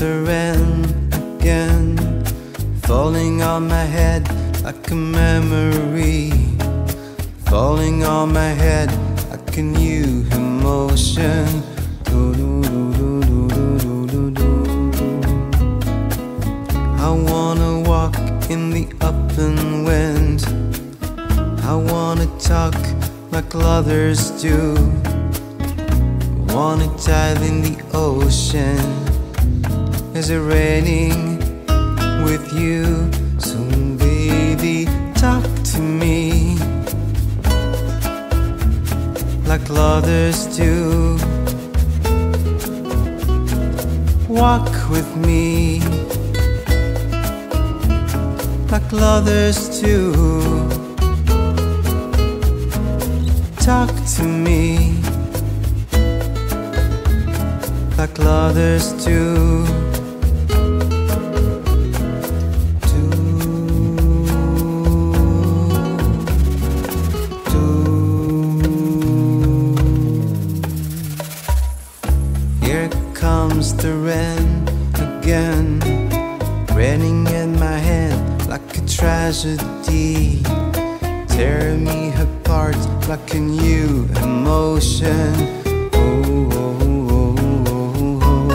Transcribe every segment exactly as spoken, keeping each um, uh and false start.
The rain again, falling on my head like a memory, falling on my head like a new emotion. I wanna walk in the open wind, I wanna talk like others do, I wanna dive in the ocean. Is it raining with you? So baby, talk to me like lovers do. Walk with me like lovers do. Talk to me like lovers do. Comes the rain again, raining in my hand like a tragedy, tearing me apart like a new emotion. Oh, oh, oh, oh,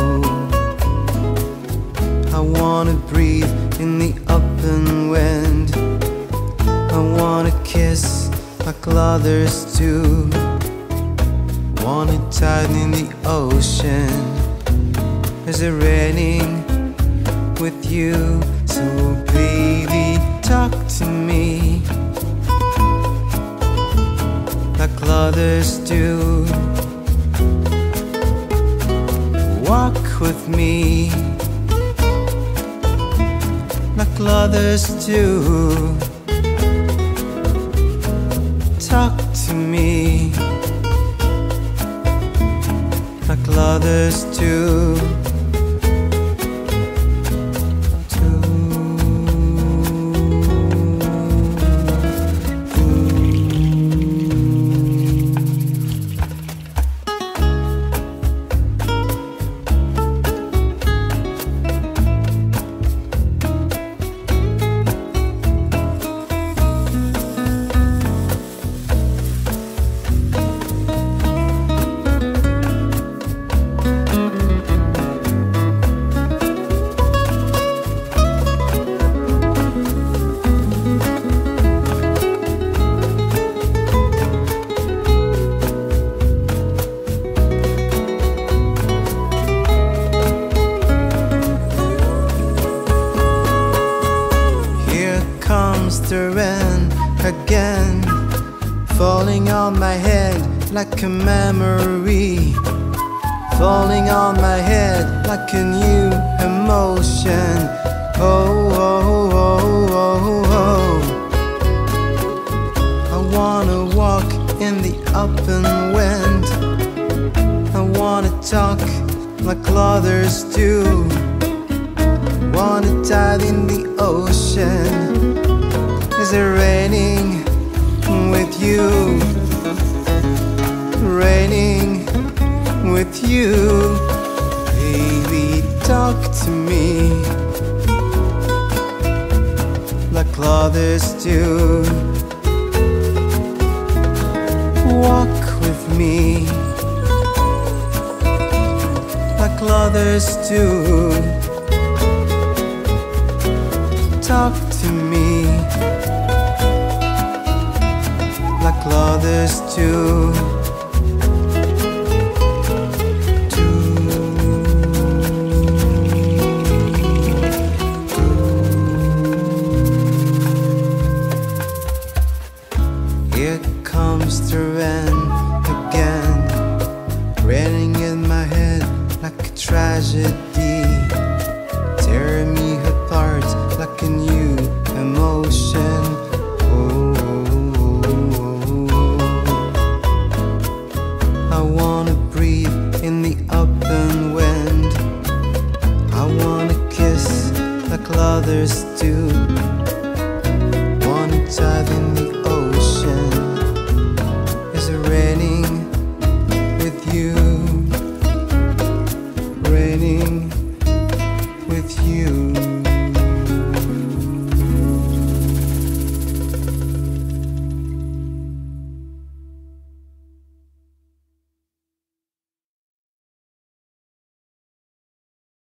oh. I wanna breathe in the open wind, I wanna kiss like others do, I wanna dive in the ocean. Is it raining with you? So baby, talk to me like lovers do. Walk with me like lovers do. Talk to me like lovers do. The rain again, falling on my head like a memory, falling on my head like a new emotion. Oh, oh, oh, oh, oh. I wanna walk in the open wind, I wanna talk like others do, I wanna dive in the ocean. Is it raining with you? Raining with you. Baby, talk to me like lovers do. Walk with me like lovers do. Talk to me like lovers do. Here comes the rain again, raining in my head like a tragedy, tearing me apart like a new emotion. I others do. One time in the